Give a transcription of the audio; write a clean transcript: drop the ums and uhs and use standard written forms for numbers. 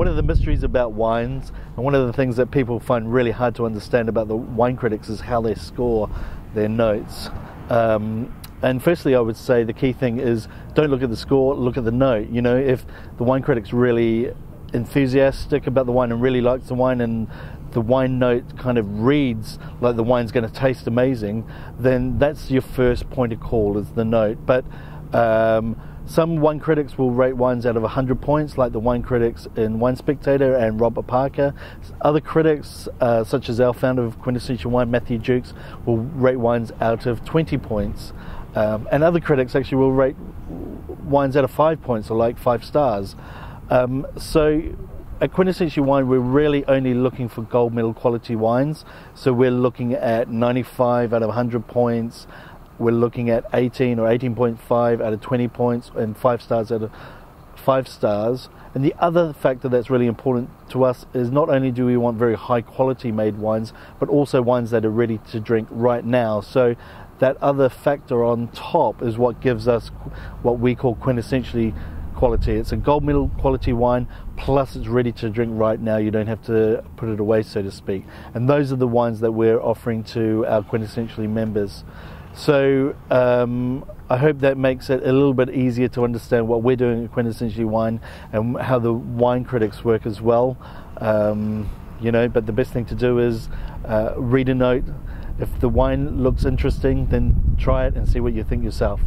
One of the mysteries about wines, and one of the things that people find really hard to understand about the wine critics, is how they score their notes. And firstly, I would say the key thing is don't look at the score, look at the note. You know, if the wine critic's really enthusiastic about the wine and really likes the wine, and the wine note kind of reads like the wine's going to taste amazing, then that's your first point of call, is the note. But some wine critics will rate wines out of 100 points, like the wine critics in Wine Spectator and Robert Parker. Other critics, such as our founder of Quintessentially Wine, Matthew Jukes, will rate wines out of 20 points. And other critics actually will rate wines out of 5 points, or like 5 stars. So at Quintessentially Wine, we're really only looking for gold medal quality wines. So we're looking at 95 out of 100 points. We're looking at 18 or 18.5 out of 20 points, and 5 stars out of 5 stars. And the other factor that's really important to us is not only do we want very high quality made wines, but also wines that are ready to drink right now. So that other factor on top is what gives us what we call quintessentially quality. It's a gold medal quality wine, plus it's ready to drink right now. You don't have to put it away, so to speak. And those are the wines that we're offering to our quintessentially members. So I hope that makes it a little bit easier to understand what we're doing at Quintessentially Wine and how the wine critics work as well. You know, but the best thing to do is read a note. If the wine looks interesting, then try it and see what you think yourself.